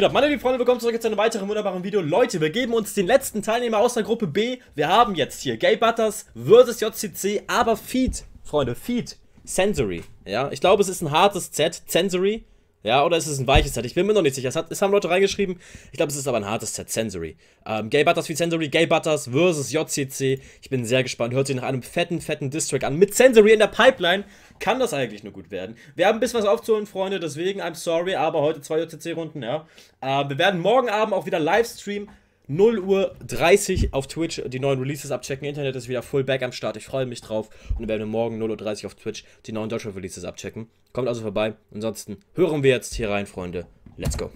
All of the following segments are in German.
geht ab? Meine lieben Freunde, willkommen zurück zu einem weiteren wunderbaren Video. Leute, wir geben uns den letzten Teilnehmer aus der Gruppe B. Wir haben jetzt hier Gay Butters vs. JCC, aber Feed, Freunde, Feed, ZENSERY. Ja, ich glaube, es ist ein hartes Z, ZENSERY. Ja, oder ist es ein weiches Z? Ich bin mir noch nicht sicher. Es haben Leute reingeschrieben. Ich glaube, es ist aber ein hartes Z, ZENSERY. Gay Butters vs. ZENSERY, Gay Butters vs. JCC. Ich bin sehr gespannt. Hört sich nach einem fetten Diss-Track an. Mit ZENSERY in der Pipeline kann das eigentlich nur gut werden. Wir haben ein bisschen was aufzuholen, Freunde. Deswegen, I'm sorry, aber heute 2 JCC-Runden, ja. Wir werden morgen Abend auch wieder Livestream. 0:30 Uhr auf Twitch die neuen Releases abchecken. Internet ist wieder full back am Start. Ich freue mich drauf. Und wir werden morgen 0:30 Uhr auf Twitch die neuen Deutschland-Releases abchecken. Kommt also vorbei. Ansonsten hören wir jetzt hier rein, Freunde. Let's go.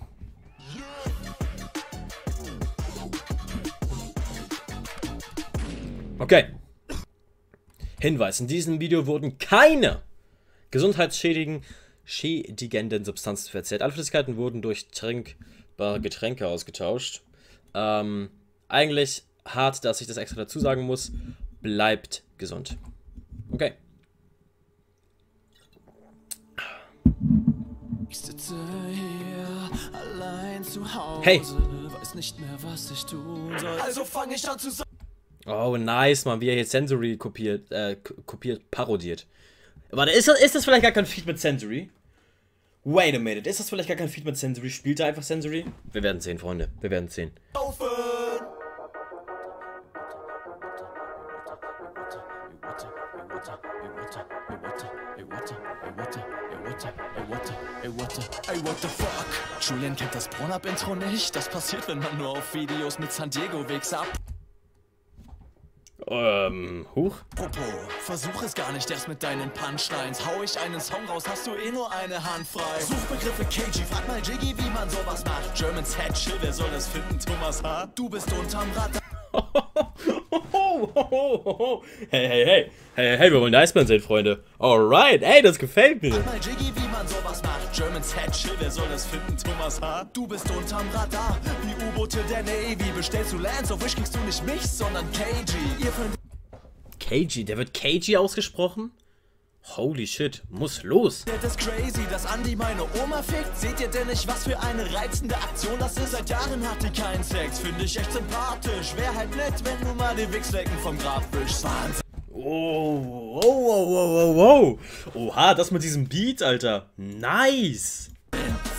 Okay. Hinweis: In diesem Video wurden keine gesundheitsschädigenden Substanzen verzehrt. Alle Flüssigkeiten wurden durch trinkbare Getränke ausgetauscht. Eigentlich hart, dass ich das extra dazu sagen muss. Bleibt gesund. Okay. Ich sitze hier allein zu Hause. Hey. Weiß nicht mehr, was ich tun soll. Also fange ich an zu sagen. Oh, nice, Mann, wie er hier ZENSERY parodiert. Warte, ist das vielleicht gar kein Feed mit ZENSERY? Wait a minute, ist das vielleicht gar kein Feed mit ZENSERY? Spielt er einfach ZENSERY? Wir werden sehen, Freunde. Wir werden sehen. Julian kennt das Pornhub-Intro nicht. Das passiert, wenn man nur auf Videos mit San Diego Wegs ab. Huch. Popo, versuch es gar nicht erst mit deinen Punchlines. Hau ich einen Song raus, hast du eh nur eine Hand frei. Suchbegriffe KG, frag mal Jiggy, wie man sowas macht. German's Head, chill, wer soll das finden, Thomas H.? Du bist unterm Rad. Hey, wir wollen Iceman sehen, Freunde. Alright, ey, das gefällt mir. Frag mal Jiggy, wie man sowas macht. German's Head, chill, wer soll das finden, Thomas H.? Du bist unterm Radar, wie U-Boote der Navy. Bestellst du Lands, auf Wish kriegst du nicht mich, sondern KG. KG, der wird KG ausgesprochen? Holy shit, muss los. Das ist crazy, dass Andy meine Oma fickt. Seht ihr denn nicht, was für eine reizende Aktion das ist? Seit Jahren hatte keinen Sex, finde ich echt sympathisch. Wär halt nett, wenn du mal den Wichslecken vom Grab wischst. Wahnsinn. Oh. Oha, das mit diesem Beat, Alter. Nice.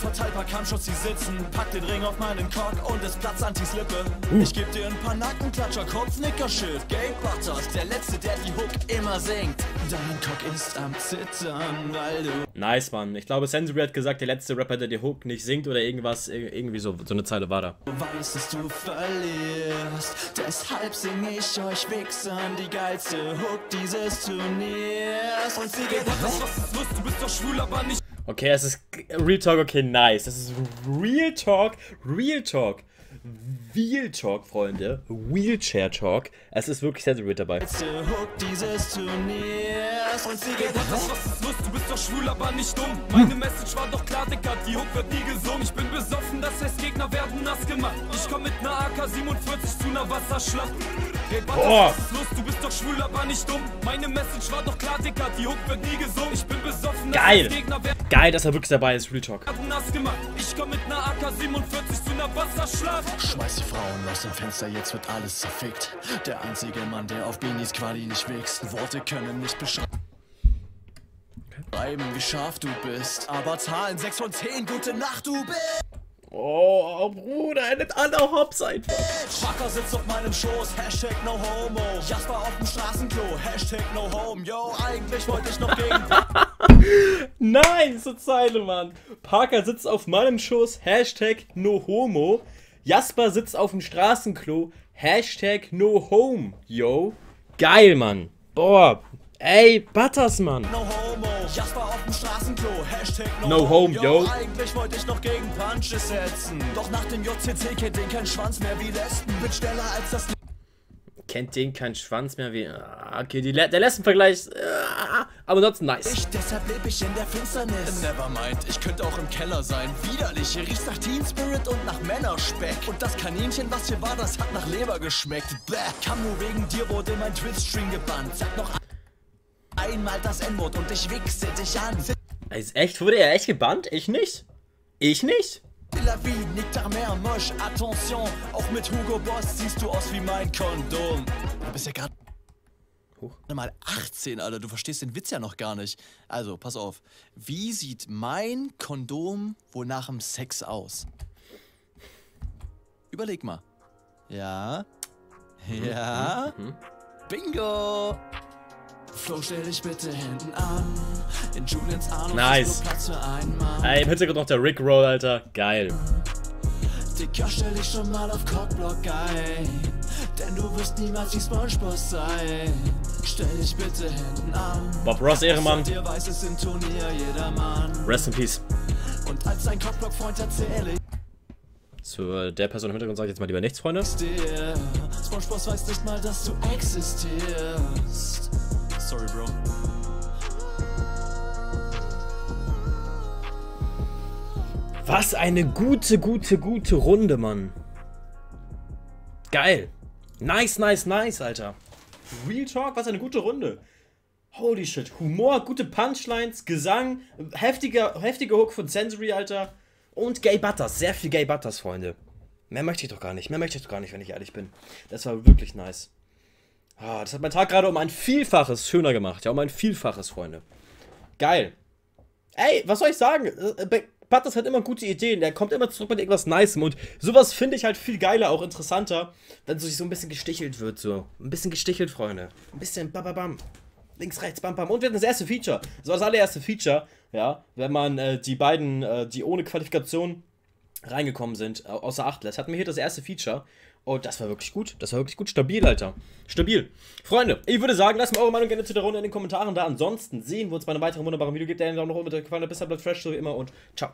Verteilbar Kampfschutz, die sitzen, pack den Ring auf meinen Cock und es platzt Antis Lippe. Ich geb dir ein paar Nackenklatscher, kurz Nickerschild. Gabe Bottas, der letzte, der die Hook immer singt. Dein Cock ist am Zittern, weil du... Nice, Mann. Ich glaube, ZENSERY hat gesagt, der letzte Rapper, der die Hook nicht singt oder irgendwas. Irgendwie so eine Zeile war da. Du weißt, dass du verlierst. Deshalb singe ich euch Wichsern die geilste Hook dieses Turniers. Und sie geht, was ist los? Du bist doch schwul, aber nicht... Okay, es ist Real Talk, okay, nice. Das ist Real Talk, Freunde. Wheelchair Talk. Es ist wirklich ZENSERY dabei. Und sie geht, was ist los? Du bist doch schwul, aber nicht dumm. Meine Message war doch klar, Dicker, die Hook wird nie gesungen. Ich bin besoffen, das heißt, Gegner werden nass gemacht. Ich komm mit einer AK-47 zu einer Wasserschlacht. Hey, was ist los? Du bist doch schwul, aber nicht dumm. Meine Message war doch klar, Dicker, die Hook wird nie gesungen. Ich bin besoffen, das heißt, Gegner werden... Geil, dass er wirklich dabei ist, Real Talk. Ich komm mit einer AK-47 zu einer Wasserschlacht. Schmeiß die Frauen aus dem Fenster, jetzt wird alles zerfickt. Der einzige Mann, der auf Beanies Quali nicht wächst. Worte können nicht beschreiben, wie scharf du bist. Aber Zahlen 6 von 10, gute Nacht, du bist. Oh, Bruder, er nimmt alle Hops einfach. Schwacker sitzt auf meinem Schoß, Hashtag no homo. Jasper auf dem Straßenklo, Hashtag no home. Yo, eigentlich wollte ich noch gegen... Nein, so Zeile, Mann. Parker sitzt auf meinem Schoß, Hashtag no homo. Jasper sitzt auf dem Straßenklo, Hashtag no home. Yo, geil, Mann. Boah, ey, Butters, Mann. No homo. Jasper auf dem Straßenklo, Hashtag no home, yo. Eigentlich wollte ich noch gegen Punches setzen. Doch nach dem JCC kennt den kein Schwanz mehr wie Lesben. Bin schneller als das... Kennt den kein Schwanz mehr wie... Okay, der Lesben-Vergleich... aber ansonsten nice. Deshalb lebe ich in der Finsternis. Nevermind, ich könnte auch im Keller sein. Widerlich, hier riecht nach Teen Spirit und nach Männerspeck. Und das Kaninchen, was hier war, das hat nach Leber geschmeckt. Bäh, kam nur wegen dir, wurde mein Twitch-Stream gebannt. Sag noch... Einmal das N-Wort und ich wichse dich an. Ist echt, wurde er echt gebannt? Ich nicht. La vie, nick ta mère, moche, attention. Auch mit Hugo Boss siehst du aus wie mein Kondom. Du bist ja gerade mal 18, Alter. Du verstehst den Witz ja noch gar nicht. Also, pass auf. Wie sieht mein Kondom wohl nach dem Sex aus? Überleg mal. Ja. Ja. Bingo! Flo, stell dich bitte hinten an. In Julians Arno nice. Platz für einen Mann. Ey, im Hintergrund noch der Rickroll, Alter. Geil. Dicker, stell dich schon mal auf Cockblock ein. Denn du wirst niemals wie SpongeBob sein. Stell dich bitte hinten an. Bob Ross, Ehrenmann. Dir weiß es im Turnier jedermann. Rest in Peace. Und als dein Cockblock-Freund erzähle ich. Zu der Person im Hintergrund sage ich jetzt mal lieber nichts, Freunde. SpongeBob weiß nicht mal, dass du existierst. Sorry, Bro. Was eine gute Runde, Mann. Geil. Nice, Alter. Real Talk, was eine gute Runde. Holy shit. Humor, gute Punchlines, Gesang, heftiger Hook von Sensory, Alter. Und Gay Butters. Sehr viel Gay Butters, Freunde. Mehr möchte ich doch gar nicht. Mehr möchte ich doch gar nicht, wenn ich ehrlich bin. Das war wirklich nice. Ah, das hat meinen Tag gerade um ein Vielfaches schöner gemacht. Ja, um ein Vielfaches, Freunde. Geil. Ey, was soll ich sagen? Buttas hat immer gute Ideen. Der kommt immer zurück mit irgendwas Nicem. Und sowas finde ich halt viel geiler, auch interessanter, wenn so sich so ein bisschen gestichelt wird. So. Ein bisschen gestichelt, Freunde. Ein bisschen bababam. Links, rechts, bam, bam. Und wir hatten das erste Feature. Das war das allererste Feature, ja. Wenn man die beiden, die ohne Qualifikation reingekommen sind, außer Acht lässt. Hatten wir hier das erste Feature. Oh, das war wirklich gut. Das war wirklich gut. Stabil, Alter. Stabil. Freunde, ich würde sagen, lasst mir eure Meinung gerne zu der Runde in den Kommentaren da. Ansonsten sehen wir uns bei einem weiteren wunderbaren Video. Gebt einen Daumen nach oben, wenn es euch gefallen hat. Bis dann, bleibt fresh, so wie immer und ciao.